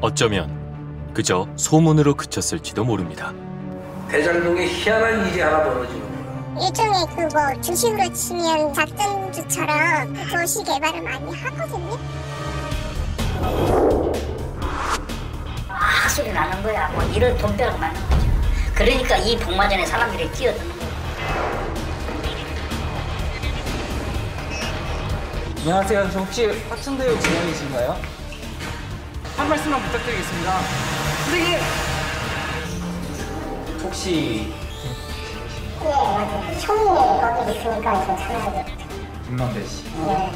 어쩌면 그저 소문으로 그쳤을지도 모릅니다. 대장동에 희한한 일이 하나 벌어지는 거예요. 일종의 그뭐 주식으로 치면 작전주처럼 도시 개발을 많이 하거든요. 막 소리 나는 거야. 뭐 이런 돈벼락 나는 거죠. 그러니까 이 복마전에 사람들이 끼어드는 거예요. 안녕하세요. 저 혹시 화천대유 직원이신가요? 한 말씀만 부탁드리겠습니다. 선생님! 혹시... 예, 맞아요. 총리에 거기 있으니까 저 참여하게. 김만배 씨. 네.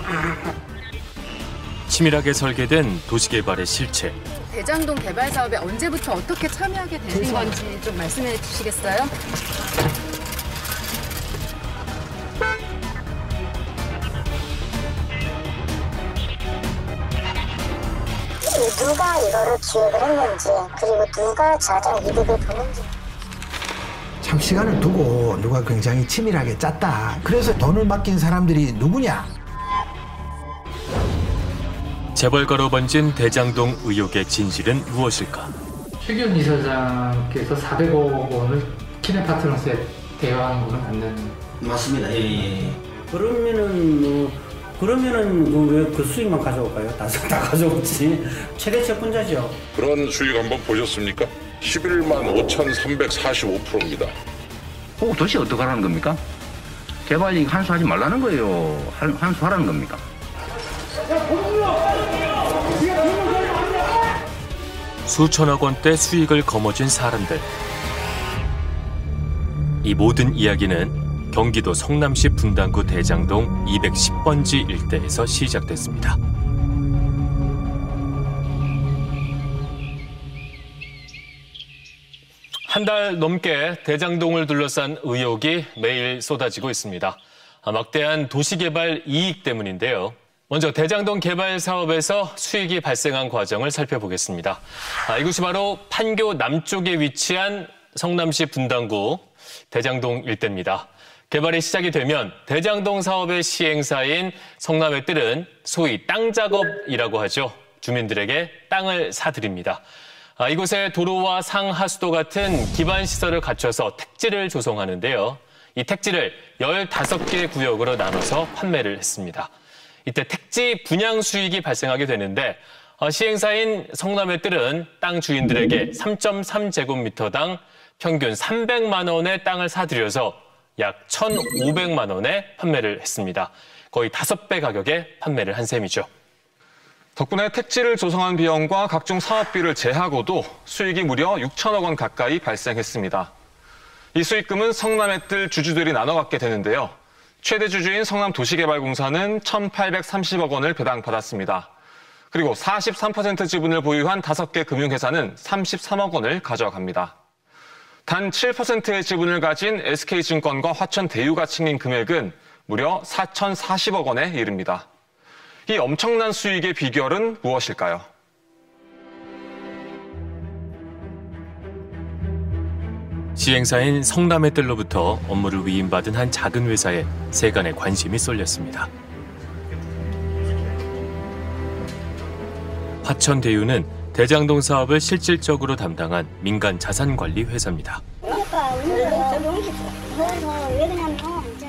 치밀하게 설계된 도시개발의 실체. 대장동 개발 사업에 언제부터 어떻게 참여하게 되는 건지 좀 말씀해 주시겠어요? 누가 이거를 기획을 했는지, 그리고 누가 가장 이득을 보는지. 참 시간을 두고 누가 굉장히 치밀하게 짰다. 그래서 돈을 맡긴 사람들이 누구냐. 재벌가로 번진 대장동 의혹의 진실은 무엇일까. 최균 이사장께서 400억 원을 키네 파트너스에 대여하는 거는 맞는. 맞습니다. 예. 그러면은 뭐. 그러면은 왜 그 수익만 가져올까요? 다 가져오지. 최대책 분자죠. 그런 수익 한번 보셨습니까? 11만 5,345%입니다. 그거 도대체 어떻게 하라는 겁니까? 개발 이익 환수하지 말라는 거예요. 환수하라는 겁니까? 수천억 원대 수익을 거머쥔 사람들. 이 모든 이야기는 경기도 성남시 분당구 대장동 210번지 일대에서 시작됐습니다. 한 달 넘게 대장동을 둘러싼 의혹이 매일 쏟아지고 있습니다. 막대한 도시개발 이익 때문인데요. 먼저 대장동 개발 사업에서 수익이 발생한 과정을 살펴보겠습니다. 이곳이 바로 판교 남쪽에 위치한 성남시 분당구 대장동 일대입니다. 개발이 시작이 되면 대장동 사업의 시행사인 성남의 뜰은 소위 땅 작업이라고 하죠. 주민들에게 땅을 사드립니다. 이곳에 도로와 상하수도 같은 기반시설을 갖춰서 택지를 조성하는데요. 이 택지를 15개 구역으로 나눠서 판매를 했습니다. 이때 택지 분양 수익이 발생하게 되는데 시행사인 성남의 뜰은 땅 주인들에게 3.3제곱미터당 평균 300만 원의 땅을 사들여서 약 1,500만 원에 판매를 했습니다. 거의 5배 가격에 판매를 한 셈이죠. 덕분에 택지를 조성한 비용과 각종 사업비를 제하고도 수익이 무려 6천억 원 가까이 발생했습니다. 이 수익금은 성남의 뜰 주주들이 나눠 갖게 되는데요. 최대 주주인 성남도시개발공사는 1,830억 원을 배당받았습니다. 그리고 43% 지분을 보유한 5개 금융회사는 33억 원을 가져갑니다. 단 7%의 지분을 가진 SK증권과 화천대유가 챙긴 금액은 무려 4,040억 원에 이릅니다. 이 엄청난 수익의 비결은 무엇일까요? 시행사인 성남의 뜰로부터 업무를 위임받은 한 작은 회사에 세간의 관심이 쏠렸습니다. 화천대유는 대장동 사업을 실질적으로 담당한 민간 자산관리 회사입니다.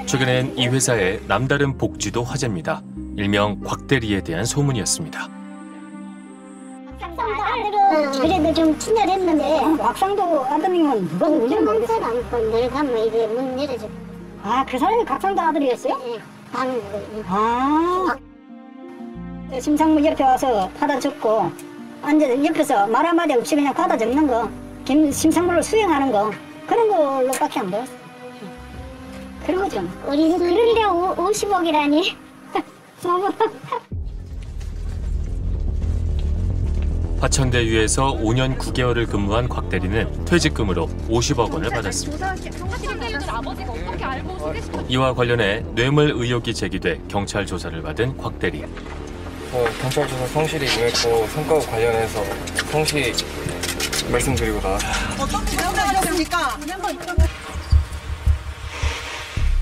최근엔 이 회사의 남다른 복지도 화제입니다. 일명 곽대리에 대한 소문이었습니다. 곽상도 아들은 그래도 좀 친절했는데 곽상도 아들은 누가 운전 검사를 안고 내려가면 이제 문 열어줘. 아, 그 사람이 곽상도 아들이었어요? 네. 아. 심상무 옆에 와서 받아 줬고. 앉아 옆에서 말 한마디 없이 그냥 받아 적는 거, 심상부를 수행하는 거, 그런 걸로밖에 안 보였어. 그런 거죠. 우리 그런데 50억이라니. 화천대유에서 5년 9개월을 근무한 곽 대리는 퇴직금으로 50억 원을 받았습니다. 이와 관련해 뇌물 의혹이 제기돼 경찰 조사를 받은 곽 대리. 경찰 조사 성실히 임했고 성과 관련해서 성실히 말씀드리고 나왔습니다. 어떤 분양을 하셨습니까?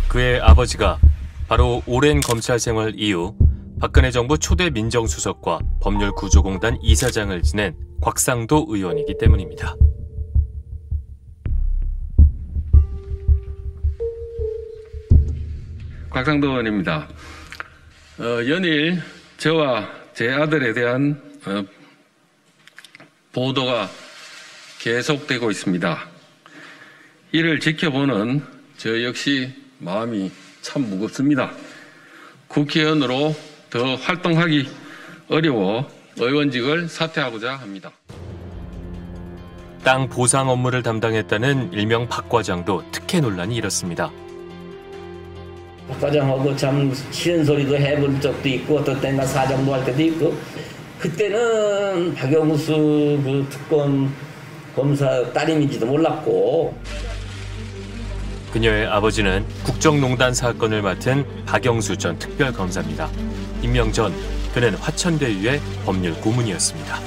그의 아버지가 바로 오랜 검찰 생활 이후 박근혜 정부 초대 민정수석과 법률구조공단 이사장을 지낸 곽상도 의원이기 때문입니다. 곽상도 의원입니다. 연일 저와 제 아들에 대한 보도가 계속되고 있습니다. 이를 지켜보는 저 역시 마음이 참 무겁습니다. 국회의원으로 더 활동하기 어려워 의원직을 사퇴하고자 합니다. 땅 보상 업무를 담당했다는 일명 박 과장도 특혜 논란이 일었습니다. 박 과장하고 참 싫은 소리도 해본 적도 있고 어떤 때나 사정도 할 때도 있고 그때는 박영수 그 특검 검사 딸임인지도 몰랐고 그녀의 아버지는 국정농단 사건을 맡은 박영수 전 특별검사입니다. 임명 전 그는 화천대유의 법률 고문이었습니다.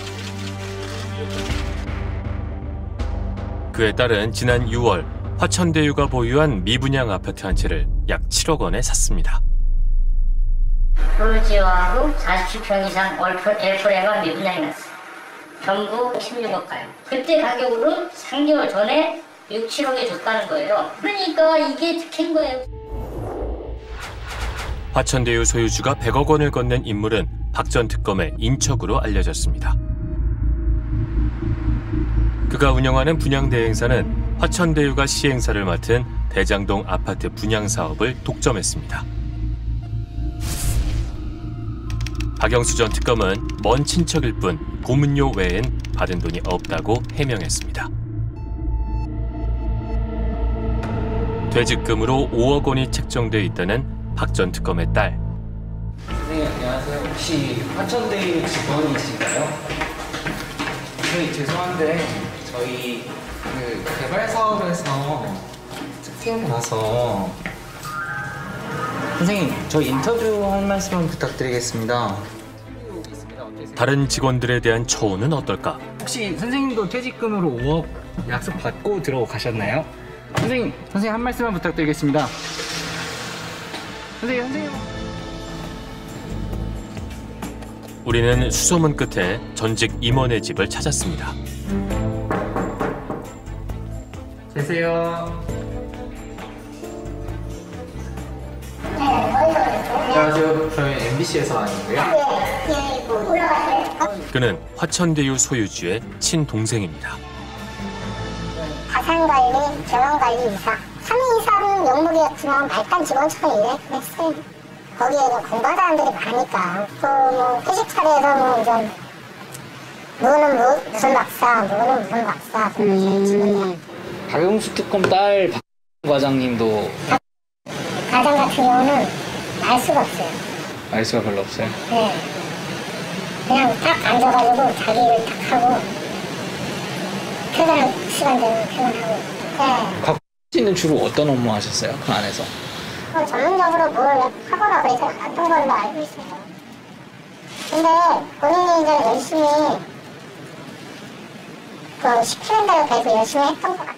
그에 따른 지난 6월 화천대유가 보유한 미분양 아파트 한 채를 약 7억 원에 샀습니다. 토지하고 47평 이상 엘프레가 미분양이 났어요. 전부 16억 가요. 그때 가격으로 3개월 전에 6, 7억에 줬다는 거예요. 그러니까 이게 특혜인 거예요. 화천대유 소유주가 100억 원을 건넨 인물은 박 전 특검의 인척으로 알려졌습니다. 그가 운영하는 분양대행사는 화천대유가 시행사를 맡은 대장동 아파트 분양사업을 독점했습니다. 박영수 전 특검은 먼 친척일 뿐 고문료 외엔 받은 돈이 없다고 해명했습니다. 퇴직금으로 5억 원이 책정돼 있다는 박 전 특검의 딸. 선생님 안녕하세요. 혹시 화천대유 직원이신가요? 선생님 죄송한데 저희 그 개발 사업에서 특혜 나서 선생님 저 인터뷰 한 말씀 부탁드리겠습니다. 다른 직원들에 대한 처우는 어떨까? 혹시 선생님도 퇴직금으로 5억 약속 받고 들어가셨나요? 선생님 한 말씀만 부탁드리겠습니다. 선생님. 우리는 수소문 끝에 전직 임원의 집을 찾았습니다. 계세요. 안녕하세요. 저희 MBC에서 왔는데요. 그는 화천대유 소유주의 친동생입니다. 자산관리, 재원관리 이사. 사무이사는 명목이었지만 말단 직원처럼 일을 했어요. 거기에는 공부하는 사람들이 많으니까. 또 뭐 회식 차례에서는 좀 누구는 무슨 박사. 박영수 특검 딸 박 과장님도. 박 과장 같은 경우는 알 수가 없어요. 알 수가 별로 없어요? 네. 그냥 딱 앉아가지고 자기 일 딱 하고. 퇴근할 시간 되면 퇴근하고. 네. 곽 씨는 주로 어떤 업무 하셨어요? 그 안에서? 전문적으로 뭘 하거나 그래서 어떤 걸로 알고 있어요. 근데 본인이 이제 열심히 그 시키는 대로 계속 열심히 했던 것 같아요.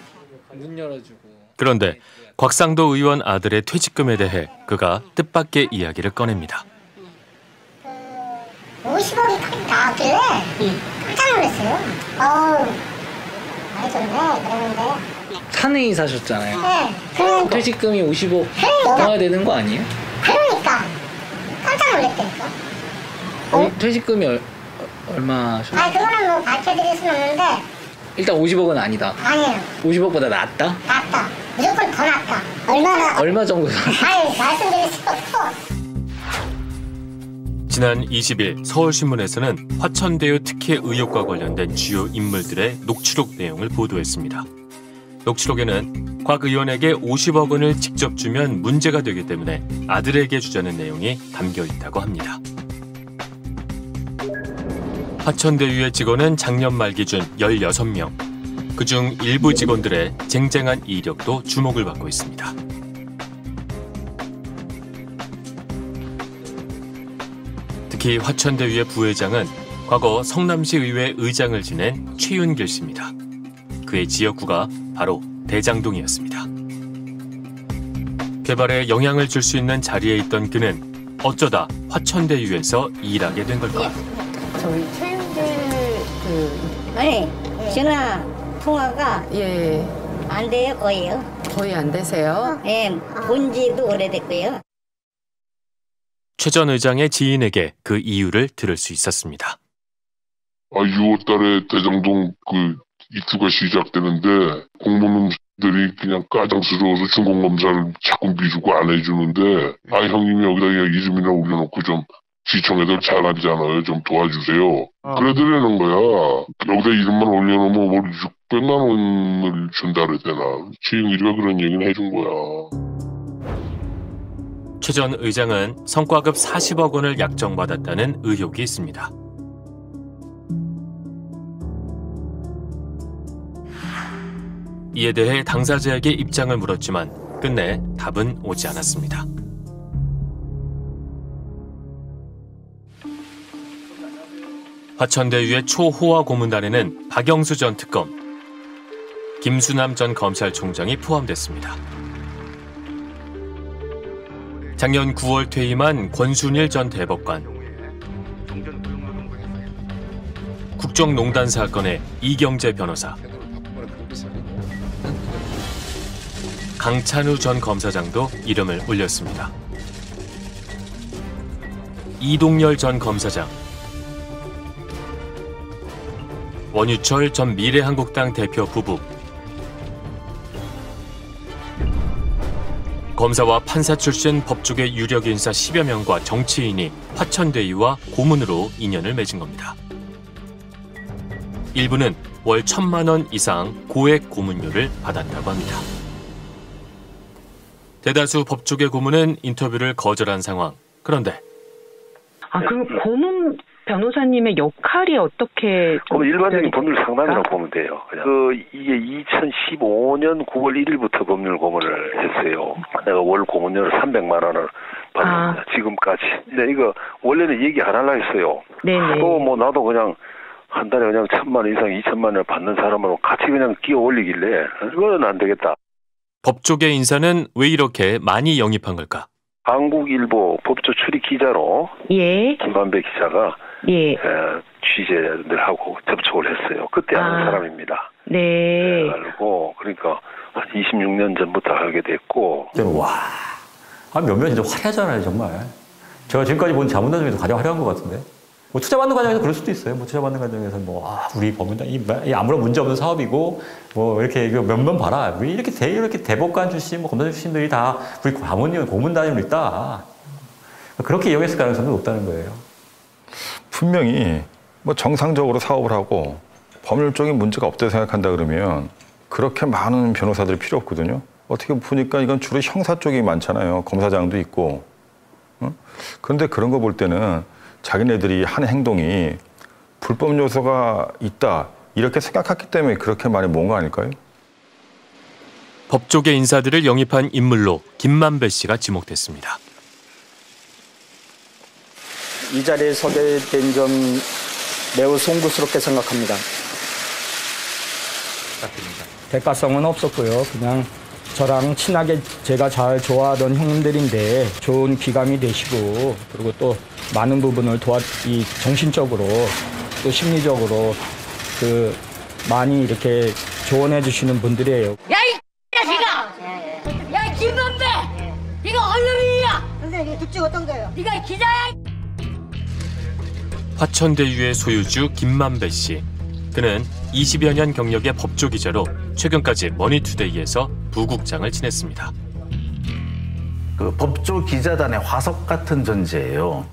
문 열어주고. 그런데 곽상도 의원 아들의 퇴직금에 대해 그가 뜻밖의 이야기를 꺼냅니다. 50억이 나왔길래 깜짝 놀랐어요. 사내이 사셨잖아요. 네. 그러니까. 퇴직금이 50억 넘어야 되는 거 아니에요? 그러니까. 깜짝 놀랐다니까. 퇴직금이 얼마 하셨나요? 그거는 뭐 밝혀드릴 수는 없는데. 일단 50억은 아니다. 아니에요. 50억보다 낫다? 낫다. 무조건 더 낫다. 얼마나? 얼마 정도? 말씀드릴 수 없고. 지난 20일 서울신문에서는 화천대유 특혜 의혹과 관련된 주요 인물들의 녹취록 내용을 보도했습니다. 녹취록에는 곽 의원에게 50억 원을 직접 주면 문제가 되기 때문에 아들에게 주자는 내용이 담겨 있다고 합니다. 화천대유의 직원은 작년 말 기준 16명. 그중 일부 직원들의 쟁쟁한 이력도 주목을 받고 있습니다. 특히 화천대유의 부회장은 과거 성남시의회 의장을 지낸 최윤길 씨입니다. 그의 지역구가 바로 대장동이었습니다. 개발에 영향을 줄 수 있는 자리에 있던 그는 어쩌다 화천대유에서 일하게 된 걸까? 저희 최윤길 아니, 전화 통화가 예. 안 돼요, 거의요. 거의 안 되세요? 예, 본 지도 오래됐고요. 최 전 의장의 지인에게 그 이유를 들을 수 있었습니다. 6월 달에 대장동 그 입주가 시작되는데 공무원들이 그냥 까장스러워서 준공검사를 자꾸 미루고 안 해주는데 형님이 여기다 이름이나 올려놓고 좀 시청애들 잘하잖아요. 좀 도와주세요. 그래드리는 거야. 여기다 이름만 올려놓으면 뭘 600만 원을 준다 그랬대나. 지인이가 그런 얘기를 해준 거야. 최 전 의장은 성과급 40억 원을 약정받았다는 의혹이 있습니다. 이에 대해 당사자에게 입장을 물었지만 끝내 답은 오지 않았습니다. 화천대유의 초호화 고문단에는 박영수 전 특검, 김수남 전 검찰총장이 포함됐습니다. 작년 9월 퇴임한 권순일 전 대법관, 국정농단 사건의 이경재 변호사, 강찬우 전 검사장도 이름을 올렸습니다. 이동열 전 검사장, 원유철 전 미래한국당 대표 부부, 검사와 판사 출신 법조계 유력 인사 10여 명과 정치인이 화천대유와 고문으로 인연을 맺은 겁니다. 일부는 월 1,000만 원 이상 고액 고문료를 받았다고 합니다. 대다수 법조계 고문은 인터뷰를 거절한 상황. 그런데 그 고문 변호사님의 역할이 어떻게? 일반적인 법률 상담이라고 보면 돼요. 이게 2015년 9월 1일부터 법률 고문을 했어요. 내가 월 고문료를 300만 원을 받았습니다. 지금까지. 근데 이거 원래는 얘기 안 하려고 했어요. 네네. 나도 그냥 한 달에 그냥 1,000만 원 이상 2,000만 원을 받는 사람으로 같이 그냥 끼어 올리길래 이거는 안 되겠다. 법조계 인사는 왜 이렇게 많이 영입한 걸까? 한국일보 법조 출입 기자로 김만배 기자가 취재를 하고 접촉을 했어요. 그때 아는 사람입니다. 네. 그래가지고 그러니까 한 26년 전부터 알게 됐고. 와, 몇몇 진짜 화려하잖아요, 정말. 제가 지금까지 본 자문단 중에서 가장 화려한 것 같은데. 투자받는 과정에서 그럴 수도 있어요. 투자받는 과정에서 우리 법무단 이 아무런 문제 없는 사업이고 이렇게 면면 봐라. 왜 이렇게 대법관 출신, 검사 출신들이 다 우리 고문단임으로 있다. 그렇게 이용했을 가능성이 높다는 거예요. 분명히 정상적으로 사업을 하고 법률적인 문제가 없다고 생각한다 그러면 그렇게 많은 변호사들이 필요 없거든요. 어떻게 보니까 이건 주로 형사 쪽이 많잖아요. 검사장도 있고. 그런데 그런 거 볼 때는 자기네들이 한 행동이 불법 요소가 있다 이렇게 생각했기 때문에 그렇게 많이 모은 거 아닐까요? 법조계 인사들을 영입한 인물로 김만배 씨가 지목됐습니다. 이 자리에 서게 된 점 매우 송구스럽게 생각합니다. 대가성은 없었고요. 그냥 저랑 친하게 제가 잘 좋아하던 형님들인데 좋은 기감이 되시고 그리고 또 많은 부분을 정신적으로 또 심리적으로 많이 이렇게 조언해 주시는 분들이에요. 야, 이 자식아! 야, 김만배! 네가 언론인이야! 선생님, 특징 어떤 거예요? 네가 기자야! 화천대유의 소유주 김만배 씨. 그는 20여 년 경력의 법조 기자로 최근까지 머니투데이에서 부국장을 지냈습니다. 법조 기자단의 화석 같은 존재예요.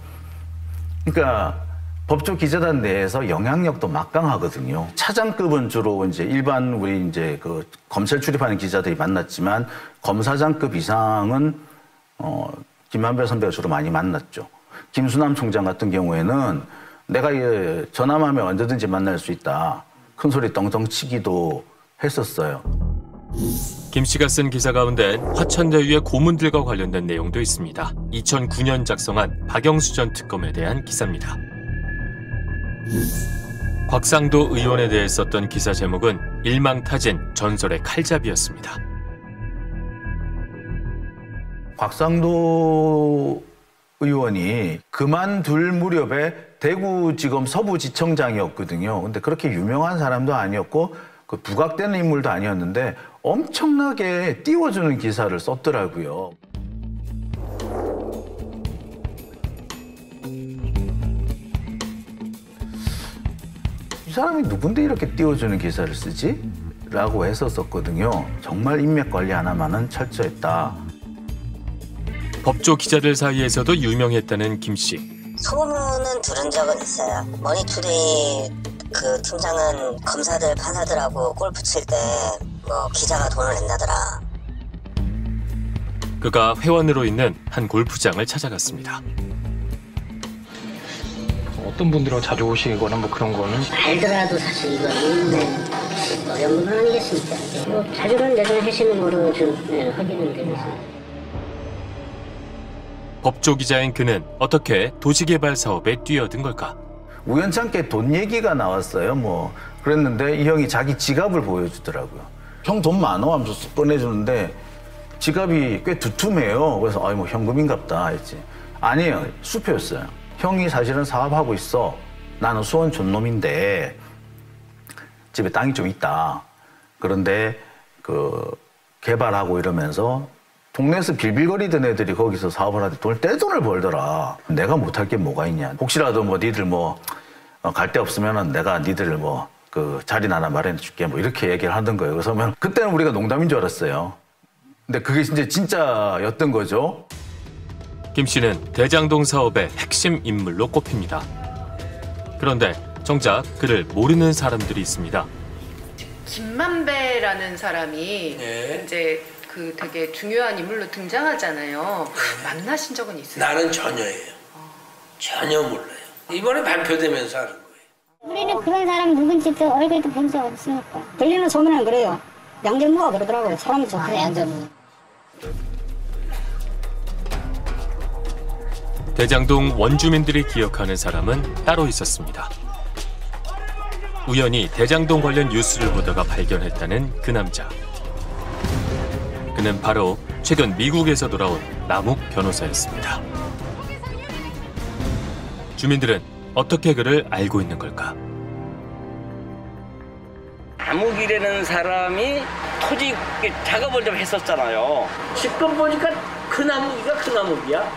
그러니까 법조 기자단 내에서 영향력도 막강하거든요. 차장급은 주로 일반 우리 검찰 출입하는 기자들이 만났지만 검사장급 이상은 김만배 선배가 주로 많이 만났죠. 김수남 총장 같은 경우에는 내가 전화하면 언제든지 만날 수 있다. 큰 소리 떵떵 치기도 했었어요. 김 씨가 쓴 기사 가운데 화천대유의 고문들과 관련된 내용도 있습니다. 2009년 작성한 박영수 전 특검에 대한 기사입니다. 곽상도 의원에 대해 썼던 기사 제목은 일망타진 전설의 칼잡이였습니다. 곽상도 의원이 그만둘 무렵에 대구지검 서부지청장이었거든요. 근데 그렇게 유명한 사람도 아니었고 그 부각되는 인물도 아니었는데 엄청나게 띄워주는 기사를 썼더라고요. 이 사람이 누군데 이렇게 띄워주는 기사를 쓰지? 라고 했었거든요. 정말 인맥관리 하나만은 철저했다. 법조 기자들 사이에서도 유명했다는 김 씨. 소문은 들은 적은 있어요. 머니투데이 그 팀장은 검사들, 판사들하고 골프 칠 때 뭐 기자가 돈을 낸다더라. 그가 회원으로 있는 한 골프장을 찾아갔습니다. 어떤 분들은 자주 오시거나 뭐 그런 거는? 알더라도 사실 이건 어려운 건 아니겠습니까? 뭐 자료는 내가 하시는 거로 좀 확인은 되겠습니다. 법조 기자인 그는 어떻게 도시개발 사업에 뛰어든 걸까? 우연찮게 돈 얘기가 나왔어요. 뭐 그랬는데 이 형이 자기 지갑을 보여주더라고요. 형 돈 많어 하면서 꺼내주는데 지갑이 꽤 두툼해요. 그래서 아이 뭐 현금인갑다 했지. 아니에요. 수표였어요. 형이 사실은 사업하고 있어. 나는 수원 촌놈인데 집에 땅이 좀 있다. 그런데 그 개발하고 이러면서 동네에서 빌빌거리던 애들이 거기서 사업을 하는데 떼돈을 벌더라. 내가 못할 게 뭐가 있냐. 혹시라도 뭐 니들 뭐 갈 데 없으면은 내가 니들 뭐 그 자리나 하나 마련해 줄게. 뭐 이렇게 얘기를 하던 거예요. 그래서 그때는 우리가 농담인 줄 알았어요. 근데 그게 진짜였던 거죠. 김 씨는 대장동 사업의 핵심 인물로 꼽힙니다. 그런데 정작 그를 모르는 사람들이 있습니다. 김만배라는 사람이 네. 이제 그 되게 중요한 인물로 등장하잖아요. 네. 만나신 적은 있어요? 나는 전혀예요. 전혀 몰라요. 이번에 발표되면서 하는 거예요. 우리는 그런 사람 누군지도 얼굴도 본 적 없으니까. 들리는 소문은 그래요. 양전무가 그러더라고요. 사람이 좋대, 양전무. 대장동 원주민들이 기억하는 사람은 따로 있었습니다. 우연히 대장동 관련 뉴스를 보다가 발견했다는 그 남자. 그는 바로 최근 미국에서 돌아온 남욱 변호사였습니다. 주민들은 어떻게 그를 알고 있는 걸까? 남욱이라는 사람이 토지 작업을 좀 했었잖아요. 지금 보니까 그 남욱이가 그 남욱이야.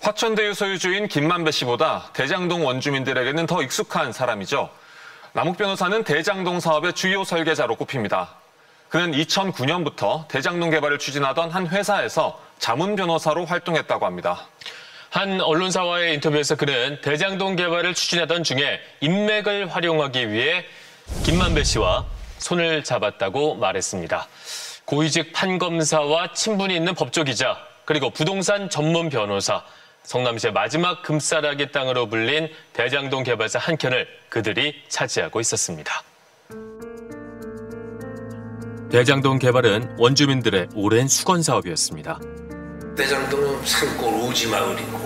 화천대유 소유주인 김만배 씨보다 대장동 원주민들에게는 더 익숙한 사람이죠. 남욱 변호사는 대장동 사업의 주요 설계자로 꼽힙니다. 그는 2009년부터 대장동 개발을 추진하던 한 회사에서 자문 변호사로 활동했다고 합니다. 한 언론사와의 인터뷰에서 그는 대장동 개발을 추진하던 중에 인맥을 활용하기 위해 김만배 씨와 손을 잡았다고 말했습니다. 고위직 판검사와 친분이 있는 법조기자, 그리고 부동산 전문 변호사, 성남시의 마지막 금싸라기 땅으로 불린 대장동 개발사 한 켠을 그들이 차지하고 있었습니다. 대장동 개발은 원주민들의 오랜 수건 사업이었습니다. 대장동은 산골 오지 마을이고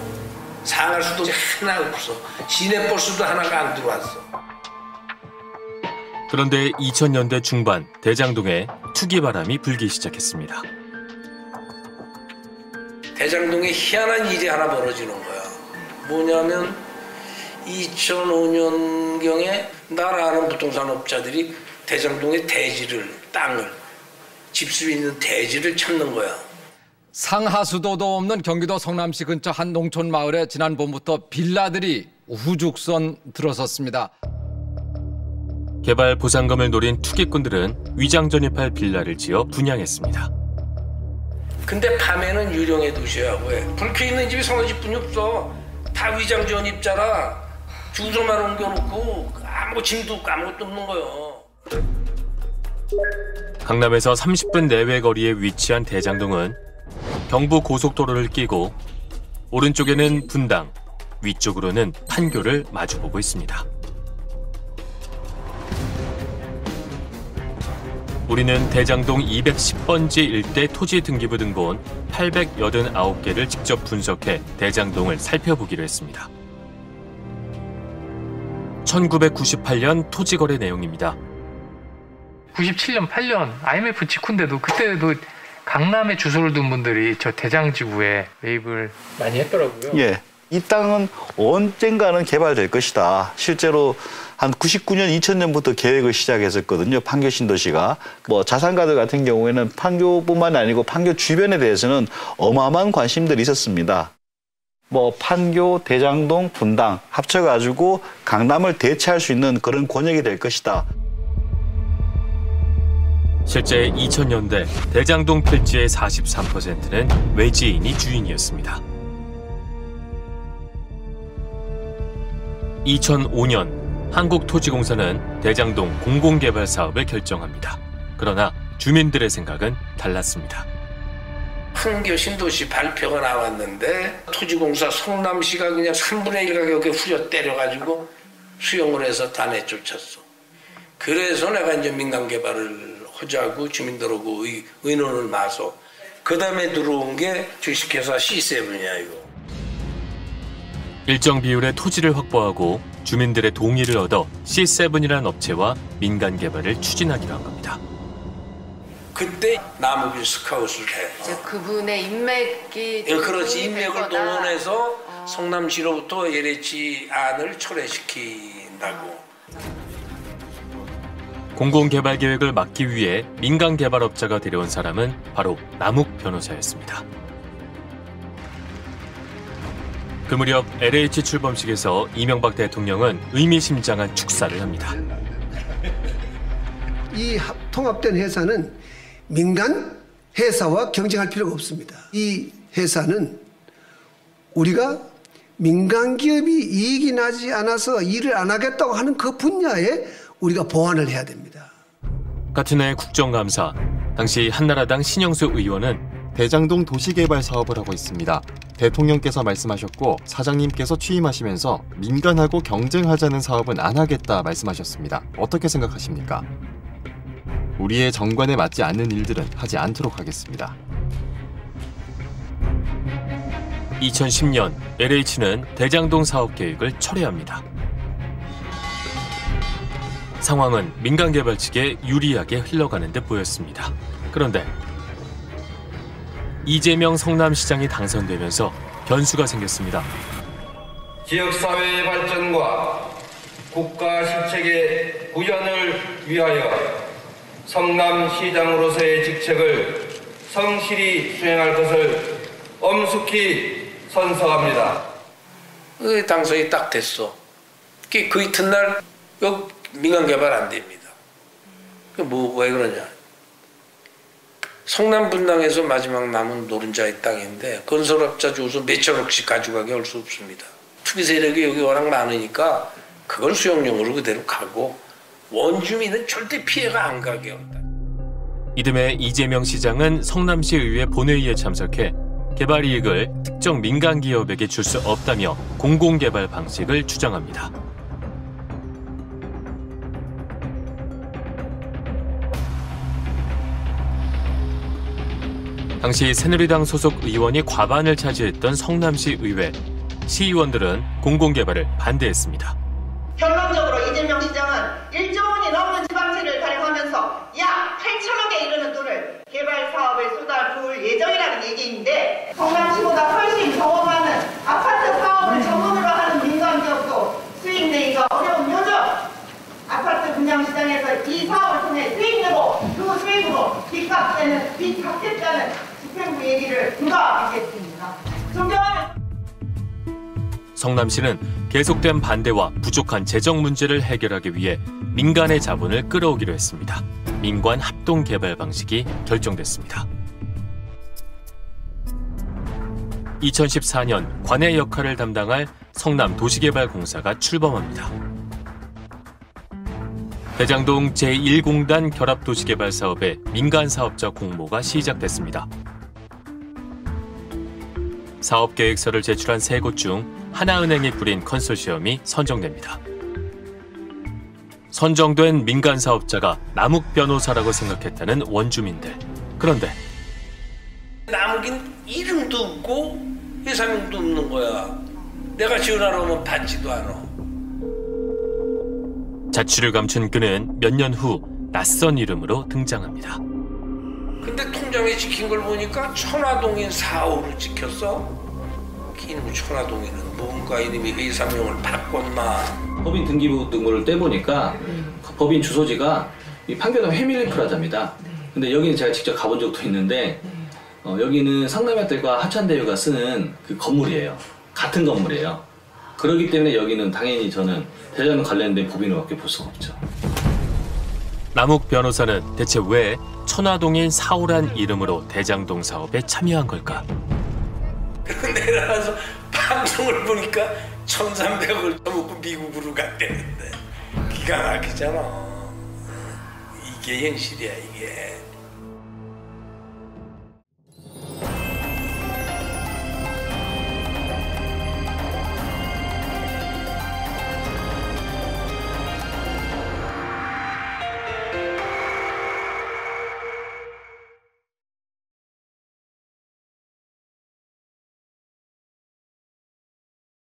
상할 수도 하나 없어. 시내버스도 하나가 안 들어왔어. 그런데 2000년대 중반 대장동에 투기 바람이 불기 시작했습니다. 대장동에 희한한 일이 하나 벌어지는 거야. 뭐냐면 2005년경에 나라 아는 부동산업자들이 대장동의 대지를, 땅을, 집수에 있는 대지를 찾는 거야. 상하수도도 없는 경기도 성남시 근처 한 농촌 마을에 지난 봄부터 빌라들이 우후죽순 들어섰습니다. 개발 보상금을 노린 투기꾼들은 위장 전입할 빌라를 지어 분양했습니다. 근데 밤에는 유령의 도시야. 왜? 불켜 있는 집이 서너 집뿐이 없어. 다 위장 전입자라 주소만 옮겨놓고 아무 짐도 없고 아무것도 없는 거예요. 강남에서 30분 내외 거리에 위치한 대장동은 경부 고속도로를 끼고 오른쪽에는 분당, 위쪽으로는 판교를 마주보고 있습니다. 우리는 대장동 210번지 일대 토지 등기부 등본 889개를 직접 분석해 대장동을 살펴보기로 했습니다. 1998년 토지거래 내용입니다. 97년, 8년 IMF 직후인데도 그때도 강남에 주소를 둔 분들이 저 대장지구에 매입을 많이 했더라고요. 예. 이 땅은 언젠가는 개발될 것이다. 실제로 한 99년, 2000년부터 계획을 시작했었거든요. 판교 신도시가. 뭐 자산가들 같은 경우에는 판교뿐만 아니고 판교 주변에 대해서는 어마어마한 관심들이 있었습니다. 뭐 판교, 대장동, 분당 합쳐가지고 강남을 대체할 수 있는 그런 권역이 될 것이다. 실제 2000년대 대장동 필지의 43%는 외지인이 주인이었습니다. 2005년 한국토지공사는 대장동 공공개발 사업을 결정합니다. 그러나 주민들의 생각은 달랐습니다. 판교 신도시 발표가 나왔는데 토지공사 성남시가 그냥 3분의 1 가격에 후려 때려가지고 수용을 해서 다 내쫓았어. 그래서 내가 이제 민간개발을 하자고 주민들하고 의논을 마서. 그 다음에 들어온 게 주식회사 C7이야 이거. 일정 비율의 토지를 확보하고 주민들의 동의를 얻어 C7이라는 업체와 민간개발을 추진하기로 한 겁니다. 그때 남욱이 스카웃을 해. 그분의 인맥이. 예, 그렇지. 인맥을 동원해서 성남시로부터 LH 안을 철회시킨다고. 공공개발 계획을 막기 위해 민간개발업자가 데려온 사람은 바로 남욱 변호사였습니다. 그 무렵 LH 출범식에서 이명박 대통령은 의미심장한 축사를 합니다. 이 통합된 회사는 민간 회사와 경쟁할 필요가 없습니다. 이 회사는 우리가 민간 기업이 이익이 나지 않아서 일을 안 하겠다고 하는 그 분야에 우리가 보완을 해야 됩니다. 같은 해 국정감사, 당시 한나라당 신영수 의원은 대장동 도시개발 사업을 하고 있습니다. 대통령께서 말씀하셨고 사장님께서 취임하시면서 민간하고 경쟁하자는 사업은 안 하겠다 말씀하셨습니다. 어떻게 생각하십니까? 우리의 정관에 맞지 않는 일들은 하지 않도록 하겠습니다. 2010년 LH는 대장동 사업 계획을 철회합니다. 상황은 민간개발 측에 유리하게 흘러가는 듯 보였습니다. 그런데 이재명 성남시장이 당선되면서 변수가 생겼습니다. 지역사회의 발전과 국가 실책의 구현을 위하여 성남시장으로서의 직책을 성실히 수행할 것을 엄숙히 선서합니다. 당선이 딱 됐어. 그 이튿날 여기 민간개발 안 됩니다. 왜 그러냐. 성남 분당에서 마지막 남은 노른자의 땅인데 건설업자 주소 몇천억씩 가져가게 할 수 없습니다. 투기 세력이 여기 워낙 많으니까 그걸 수용용으로 그대로 가고 원주민은 절대 피해가 안 가게 한다. 이듬해 이재명 시장은 성남시의회 본회의에 참석해 개발 이익을 특정 민간 기업에게 줄 수 없다며 공공개발 방식을 주장합니다. 당시 새누리당 소속 의원이 과반을 차지했던 성남시의회. 시의원들은 공공개발을 반대했습니다. 결론적으로 이재명 시장은 1조 원이 넘는 지방세를 발행하면서 약 8천억에 이르는 돈을 개발 사업에 쏟아부을 예정이라는 얘기인데 성남시보다 훨씬 경험하는 아파트 사업을 전문으로 하는 민간기업도 수익 내기가 어려운 요즘 아파트 분양시장에서 이 사업을 통해 수익으로 그 수익으로 빚 갚겠다는 집행부 얘기를 누가 믿겠습니까? 존경하는. 성남시는 계속된 반대와 부족한 재정 문제를 해결하기 위해 민간의 자본을 끌어오기로 했습니다. 민관 합동 개발 방식이 결정됐습니다. 2014년 관의 역할을 담당할 성남도시개발공사가 출범합니다. 대장동 제1공단 결합도시개발 사업의 민간 사업자 공모가 시작됐습니다. 사업계획서를 제출한 3곳 중 하나은행이 꾸린 컨소시엄이 선정됩니다. 선정된 민간 사업자가 남욱 변호사라고 생각했다는 원주민들. 그런데 남욱인 이름도 없고 회사명도 없는 거야. 내가 지원하러 오면 받지도 않아. 자취를 감춘 그는 몇 년 후 낯선 이름으로 등장합니다. 근데 통장에 찍힌 걸 보니까 천화동인 4호를 찍혔어. 킹 천화동인은 뭔가 이름이 회사명을 바꿨나. 법인 등기부 등본을 떼보니까 법인 주소지가 이 판교는 회밀리 프라자입니다. 근데 여기는 제가 직접 가본 적도 있는데 여기는 성남의 뜰과 화천대유가 쓰는 그 건물이에요. 같은 건물이에요. 그렇기 때문에 여기는 당연히 저는 대장동 관련된 법인으로밖에 볼 수가 없죠. 남욱 변호사는 대체 왜 천화동인 사오란 이름으로 대장동 사업에 참여한 걸까? 그리고 내려와서 방송을 보니까 1,300억을 떠먹고 미국으로 갔대는데 기가 막히잖아. 이게 현실이야, 이게.